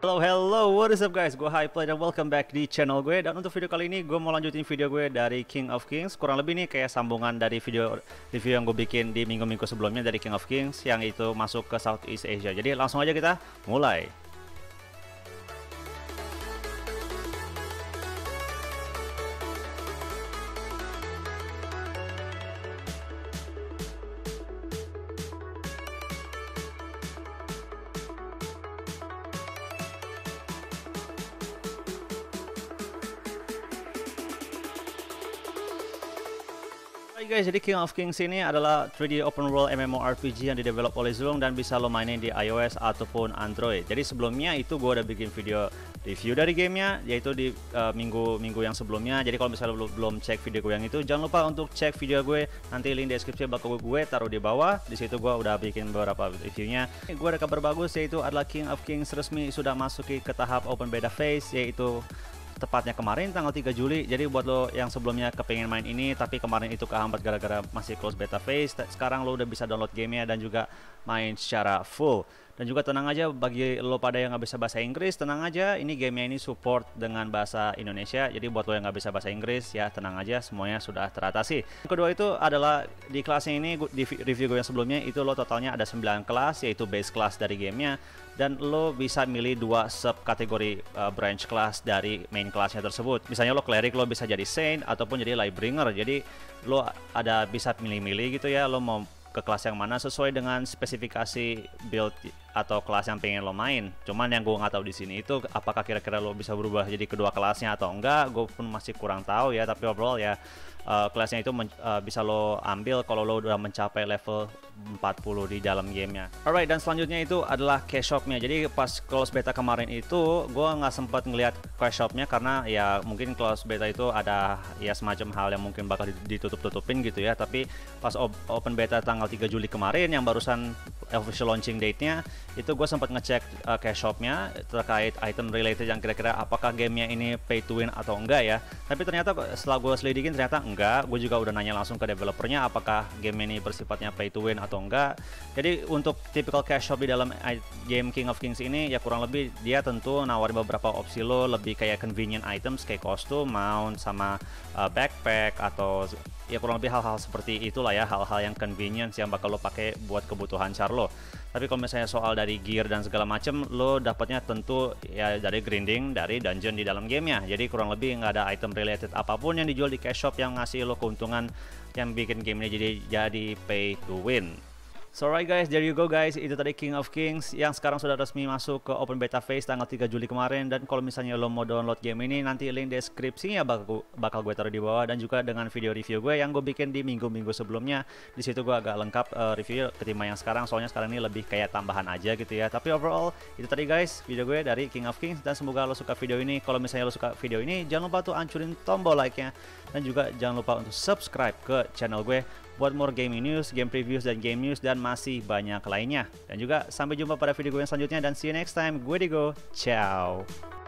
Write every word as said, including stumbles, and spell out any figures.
Hello, hello, what is up guys? Gue Highplay dan welcome back di channel gue. Dan untuk video kali ini gue mau lanjutin video gue dari King of Kings. Kurang lebih nih kayak sambungan dari video review yang gue bikin di minggu-minggu sebelumnya dari King of Kings, yang itu masuk ke Southeast Asia. Jadi langsung aja kita mulai. Hai guys, jadi King of Kings ini adalah three D open world M M O R P G yang didevelop oleh Zlong dan bisa lo mainin di iOS ataupun Android. Jadi sebelumnya itu gue udah bikin video review dari gamenya, yaitu di minggu-minggu uh, yang sebelumnya. Jadi kalau misalnya belum belum cek video gue yang itu, jangan lupa untuk cek video gue. Nanti link deskripsi bakal gue taruh di bawah. Di situ gue udah bikin beberapa reviewnya. Gue ada kabar bagus, yaitu adalah King of Kings resmi sudah masuki ke tahap open beta phase, yaitu tepatnya kemarin tanggal tiga Juli. Jadi buat lo yang sebelumnya kepengen main ini tapi kemarin itu kehambat gara-gara masih close beta phase, sekarang lo udah bisa download gamenya dan juga main secara full. Dan juga tenang aja, bagi lo pada yang nggak bisa bahasa Inggris, tenang aja, ini gamenya ini support dengan bahasa Indonesia. Jadi buat lo yang nggak bisa bahasa Inggris, ya tenang aja, semuanya sudah teratasi. Yang kedua itu adalah di kelasnya ini, di review gue yang sebelumnya itu lo totalnya ada sembilan kelas, yaitu base class dari gamenya, dan lo bisa milih dua subkategori uh, branch class dari main classnya tersebut. Misalnya lo cleric, lo bisa jadi saint ataupun jadi lightbringer. Jadi lo ada bisa milih-milih gitu ya, lo mau ke kelas yang mana sesuai dengan spesifikasi build atau kelas yang pengen lo main. Cuman yang gue nggak tahu di sini itu apakah kira-kira lo bisa berubah jadi kedua kelasnya atau enggak, gue pun masih kurang tahu ya. Tapi overall ya uh, kelasnya itu uh, bisa lo ambil kalau lo udah mencapai level empat puluh di dalam gamenya. Alright, dan selanjutnya itu adalah cash shopnya. Jadi pas close beta kemarin itu gue nggak sempat ngelihat cash shopnya karena ya mungkin close beta itu ada ya semacam hal yang mungkin bakal ditutup-tutupin gitu ya. Tapi pas open beta tanggal tiga Juli kemarin yang barusan official launching date-nya, itu gue sempat ngecek uh, cash shopnya terkait item related yang kira-kira apakah gamenya ini pay to win atau enggak ya. Tapi ternyata setelah gue selidikin ternyata enggak. Gue juga udah nanya langsung ke developernya apakah game ini bersifatnya pay to win atau enggak. Jadi untuk typical cash shop di dalam game King of Kings ini ya kurang lebih dia tentu nawarin beberapa opsi lo, lebih kayak convenient items kayak kostum, mount, sama uh, backpack, atau ya kurang lebih hal-hal seperti itulah ya, hal-hal yang convenience yang bakal lo pakai buat kebutuhan Charlo. Tapi kalau misalnya soal dari gear dan segala macam, lo dapatnya tentu ya dari grinding, dari dungeon di dalam gamenya. Jadi kurang lebih nggak ada item related apapun yang dijual di cash shop yang ngasih lo keuntungan yang bikin game ini jadi jadi pay to win. So alright guys, there you go guys, itu tadi King of Kings yang sekarang sudah resmi masuk ke open beta phase tanggal tiga Juli kemarin. Dan kalau misalnya lo mau download game ini, nanti link deskripsinya bakal, bakal gue taruh di bawah. Dan juga dengan video review gue yang gue bikin di minggu-minggu sebelumnya, di situ gue agak lengkap uh, review ketimbang yang sekarang, soalnya sekarang ini lebih kayak tambahan aja gitu ya. Tapi overall itu tadi guys video gue dari King of Kings, dan semoga lo suka video ini. Kalau misalnya lo suka video ini, jangan lupa tuh hancurin tombol like-nya, dan juga jangan lupa untuk subscribe ke channel gue buat more gaming news, game previews, dan game news, dan masih banyak lainnya. Dan juga sampai jumpa pada video gue yang selanjutnya, dan see you next time. Gue Digo, ciao.